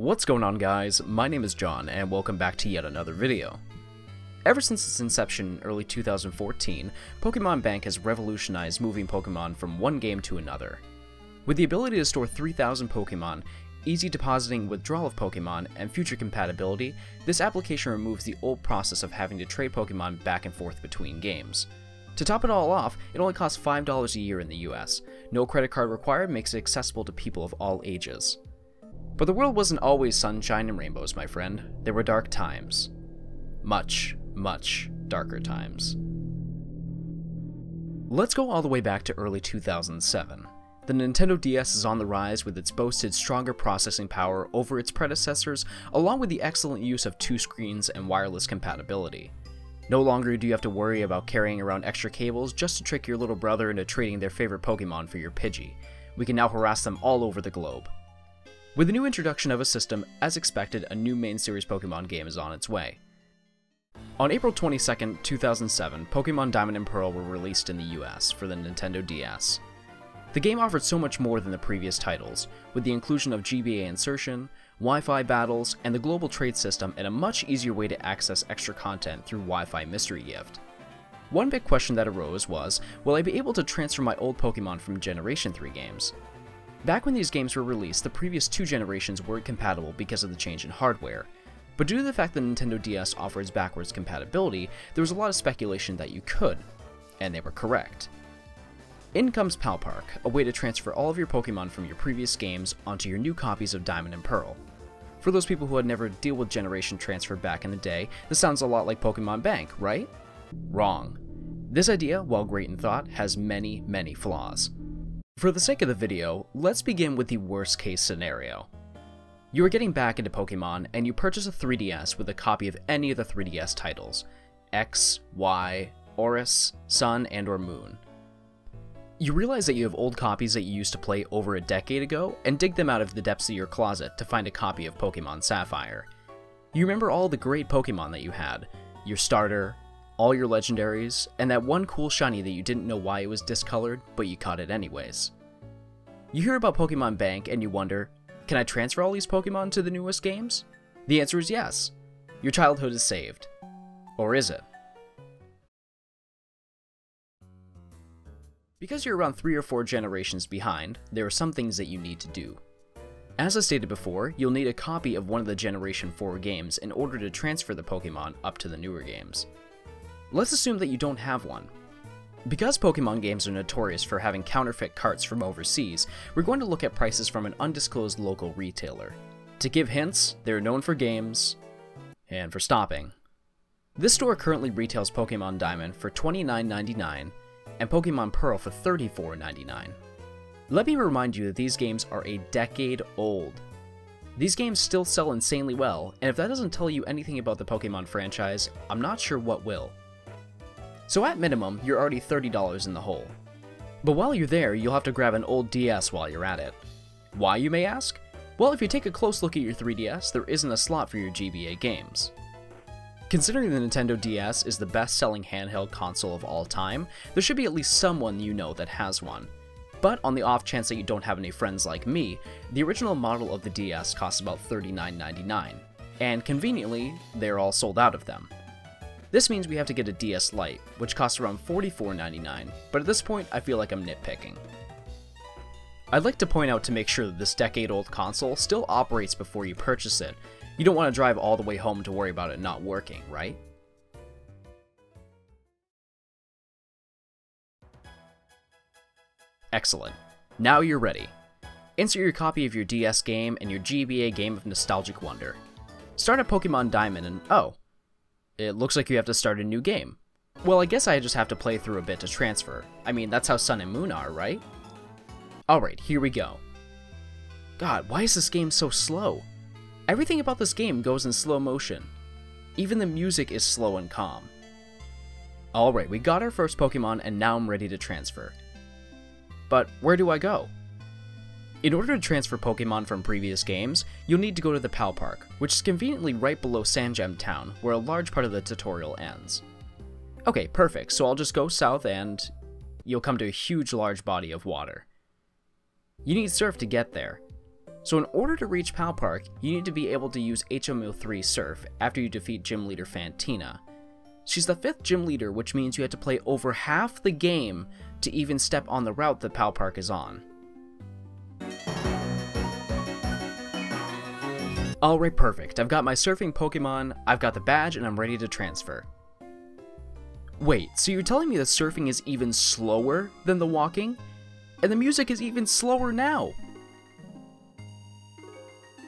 What's going on, guys? My name is John, and welcome back to yet another video. Ever since its inception in early 2014, Pokemon Bank has revolutionized moving Pokemon from one game to another. With the ability to store 3,000 Pokemon, easy depositing, withdrawal of Pokemon, and future compatibility, this application removes the old process of having to trade Pokemon back and forth between games. To top it all off, it only costs $5 a year in the US. No credit card required, makes it accessible to people of all ages. But the world wasn't always sunshine and rainbows, my friend. There were dark times. Much, much darker times. Let's go all the way back to early 2007. The Nintendo DS is on the rise with its boasted stronger processing power over its predecessors, along with the excellent use of two screens and wireless compatibility. No longer do you have to worry about carrying around extra cables just to trick your little brother into trading their favorite Pokemon for your Pidgey. We can now harass them all over the globe. With the new introduction of a system, as expected, a new main series Pokemon game is on its way. On April 22, 2007, Pokemon Diamond and Pearl were released in the US for the Nintendo DS. The game offered so much more than the previous titles, with the inclusion of GBA insertion, Wi-Fi battles, and the global trade system, and a much easier way to access extra content through Wi-Fi mystery gift. One big question that arose was, will I be able to transfer my old Pokemon from Generation 3 games? Back when these games were released, the previous two generations weren't compatible because of the change in hardware, but due to the fact that Nintendo DS offers backwards compatibility, there was a lot of speculation that you could, and they were correct. In comes Pal Park, a way to transfer all of your Pokemon from your previous games onto your new copies of Diamond and Pearl. For those people who had never dealt with generation transfer back in the day, this sounds a lot like Pokemon Bank, right? Wrong. This idea, while great in thought, has many, many flaws. For the sake of the video, let's begin with the worst case scenario. You are getting back into Pokemon, and you purchase a 3DS with a copy of any of the 3DS titles, X, Y, Oras, Sun, and or Moon. You realize that you have old copies that you used to play over a decade ago, and dig them out of the depths of your closet to find a copy of Pokemon Sapphire. You remember all the great Pokemon that you had, your starter, all your legendaries, and that one cool shiny that you didn't know why it was discolored, but you caught it anyways. You hear about Pokemon Bank and you wonder, can I transfer all these Pokemon to the newest games? The answer is yes. Your childhood is saved. Or is it? Because you're around 3 or 4 generations behind, there are some things that you need to do. As I stated before, you'll need a copy of one of the Generation 4 games in order to transfer the Pokemon up to the newer games. Let's assume that you don't have one. Because Pokemon games are notorious for having counterfeit carts from overseas, we're going to look at prices from an undisclosed local retailer. To give hints, they're known for games and for stopping. This store currently retails Pokemon Diamond for $29.99. and Pokemon Pearl for $34.99. Let me remind you that these games are a decade old. These games still sell insanely well, and if that doesn't tell you anything about the Pokemon franchise, I'm not sure what will. So at minimum, you're already $30 in the hole. But while you're there, you'll have to grab an old DS while you're at it. Why, you may ask? Well, if you take a close look at your 3DS, there isn't a slot for your GBA games. Considering the Nintendo DS is the best-selling handheld console of all time, there should be at least someone you know that has one. But on the off chance that you don't have any friends like me, the original model of the DS costs about $39.99, and conveniently, they're all sold out of them. This means we have to get a DS Lite, which costs around $44.99, but at this point, I feel like I'm nitpicking. I'd like to point out to make sure that this decade-old console still operates before you purchase it. You don't want to drive all the way home to worry about it not working, right? Excellent. Now you're ready. Insert your copy of your DS game and your GBA game of nostalgic wonder. Start at Pokemon Diamond and oh, it looks like you have to start a new game. Well, I guess I just have to play through a bit to transfer. I mean, that's how Sun and Moon are, right? Alright, here we go. God, why is this game so slow? Everything about this game goes in slow motion. Even the music is slow and calm. Alright, we got our first Pokemon and now I'm ready to transfer. But where do I go? In order to transfer Pokemon from previous games, you'll need to go to the Pal Park, which is conveniently right below Sandgem Town, where a large part of the tutorial ends. Okay, perfect, so I'll just go south and you'll come to a huge large body of water. You need surf to get there. So in order to reach Pal Park, you need to be able to use HMO3 Surf after you defeat Gym Leader Fantina. She's the 5th Gym Leader, which means you had to play over half the game to even step on the route that Pal Park is on. Alright, perfect. I've got my surfing Pokemon, I've got the badge, and I'm ready to transfer. Wait, so you're telling me the surfing is even slower than the walking? And the music is even slower now!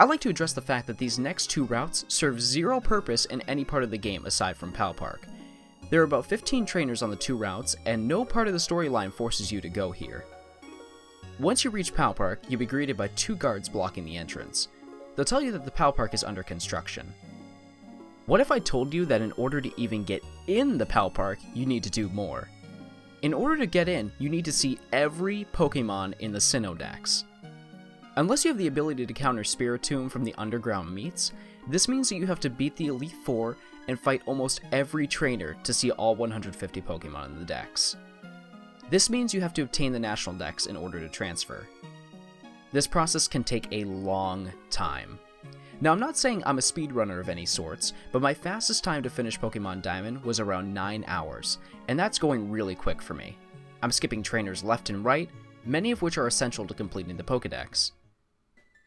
I'd like to address the fact that these next two routes serve zero purpose in any part of the game aside from Pal Park. There are about 15 trainers on the two routes, and no part of the storyline forces you to go here. Once you reach Pal Park, you'll be greeted by two guards blocking the entrance. They'll tell you that the Pal Park is under construction. What if I told you that in order to even get in the Pal Park, you need to do more? In order to get in, you need to see every Pokemon in the Sinnoh. Unless you have the ability to counter Spiritomb from the underground meets, this means that you have to beat the Elite Four and fight almost every trainer to see all 150 Pokemon in the Dex. This means you have to obtain the National Dex in order to transfer. This process can take a long time. Now, I'm not saying I'm a speedrunner of any sorts, but my fastest time to finish Pokemon Diamond was around 9 hours, and that's going really quick for me. I'm skipping trainers left and right, many of which are essential to completing the Pokedex.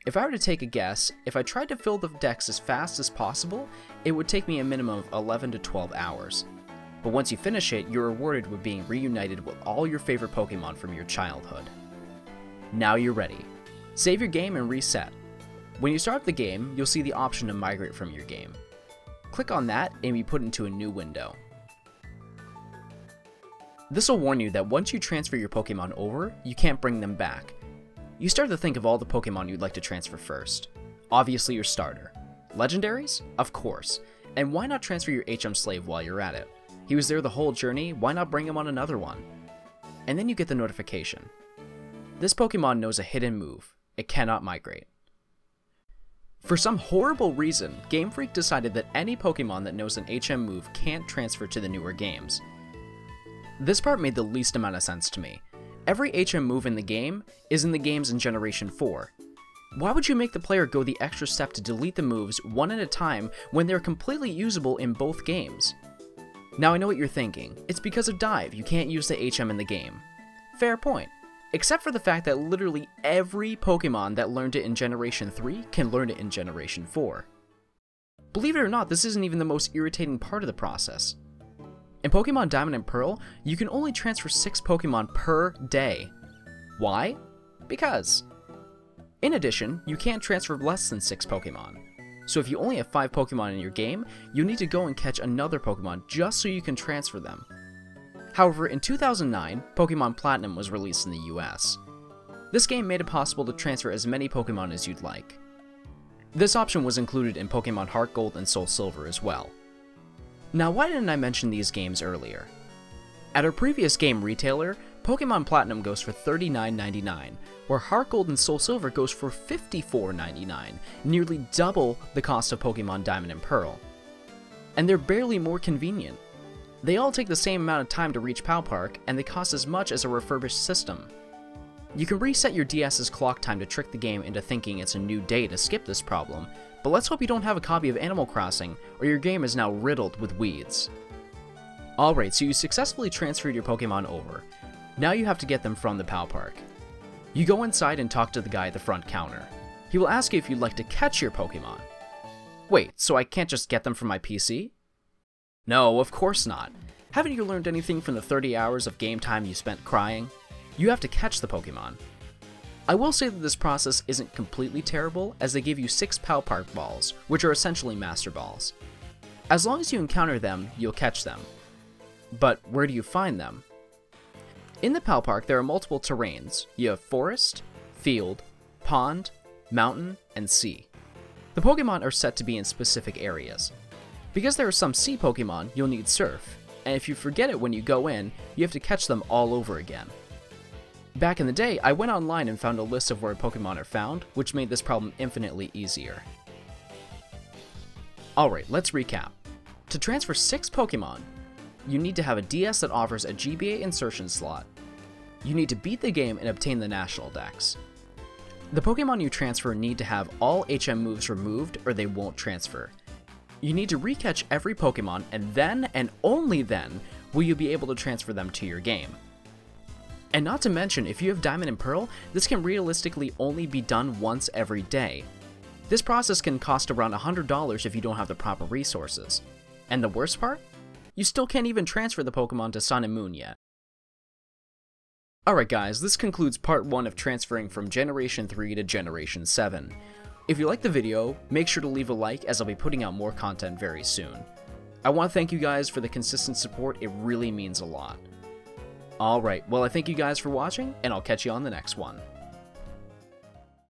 If I were to take a guess, if I tried to fill the Dex as fast as possible, it would take me a minimum of 11 to 12 hours. But once you finish it, you're rewarded with being reunited with all your favorite Pokemon from your childhood. Now you're ready. Save your game and reset. When you start the game, you'll see the option to migrate from your game. Click on that and be put into a new window. This will warn you that once you transfer your Pokemon over, you can't bring them back. You start to think of all the Pokemon you'd like to transfer first. Obviously your starter. Legendaries? Of course. And why not transfer your HM Slave while you're at it? He was there the whole journey, why not bring him on another one? And then you get the notification. This Pokemon knows a hidden move. It cannot migrate. For some horrible reason, Game Freak decided that any Pokemon that knows an HM move can't transfer to the newer games. This part made the least amount of sense to me. Every HM move in the game is in the games in Generation 4. Why would you make the player go the extra step to delete the moves one at a time when they're completely usable in both games? Now I know what you're thinking. It's because of Dive, you can't use the HM in the game. Fair point. Except for the fact that literally every Pokemon that learned it in Generation 3 can learn it in Generation 4. Believe it or not, this isn't even the most irritating part of the process. In Pokemon Diamond and Pearl, you can only transfer 6 Pokemon per day. Why? Because. In addition, you can't transfer less than 6 Pokemon. So if you only have 5 Pokemon in your game, you need to go and catch another Pokemon just so you can transfer them. However, in 2009, Pokemon Platinum was released in the US. This game made it possible to transfer as many Pokemon as you'd like. This option was included in Pokemon HeartGold and SoulSilver as well. Now, why didn't I mention these games earlier? At our previous game retailer, Pokemon Platinum goes for $39.99, where HeartGold and SoulSilver goes for $54.99, nearly double the cost of Pokemon Diamond and Pearl. And they're barely more convenient. They all take the same amount of time to reach Pal Park, and they cost as much as a refurbished system. You can reset your DS's clock time to trick the game into thinking it's a new day to skip this problem, but let's hope you don't have a copy of Animal Crossing, or your game is now riddled with weeds. Alright, so you successfully transferred your Pokemon over. Now you have to get them from the Pal Park. You go inside and talk to the guy at the front counter. He will ask you if you'd like to catch your Pokemon. Wait, so I can't just get them from my PC? No, of course not. Haven't you learned anything from the 30 hours of game time you spent crying? You have to catch the Pokemon. I will say that this process isn't completely terrible, as they give you 6 Pal Park balls, which are essentially Master Balls. As long as you encounter them, you'll catch them. But where do you find them? In the Pal Park, there are multiple terrains. You have forest, field, pond, mountain, and sea. The Pokemon are set to be in specific areas. Because there are some sea Pokemon, you'll need Surf, and if you forget it when you go in, you have to catch them all over again. Back in the day, I went online and found a list of where Pokemon are found, which made this problem infinitely easier. Alright, let's recap. To transfer 6 Pokemon, you need to have a DS that offers a GBA insertion slot. You need to beat the game and obtain the National Dex. The Pokemon you transfer need to have all HM moves removed or they won't transfer. You need to re-catch every Pokemon, and then, and only then, will you be able to transfer them to your game. And not to mention, if you have Diamond and Pearl, this can realistically only be done once every day. This process can cost around $100 if you don't have the proper resources. And the worst part? You still can't even transfer the Pokemon to Sun and Moon yet. Alright guys, this concludes part 1 of transferring from Generation 3 to Generation 7. If you liked the video, make sure to leave a like, as I'll be putting out more content very soon. I want to thank you guys for the consistent support, it really means a lot. Alright, well I thank you guys for watching, and I'll catch you on the next one.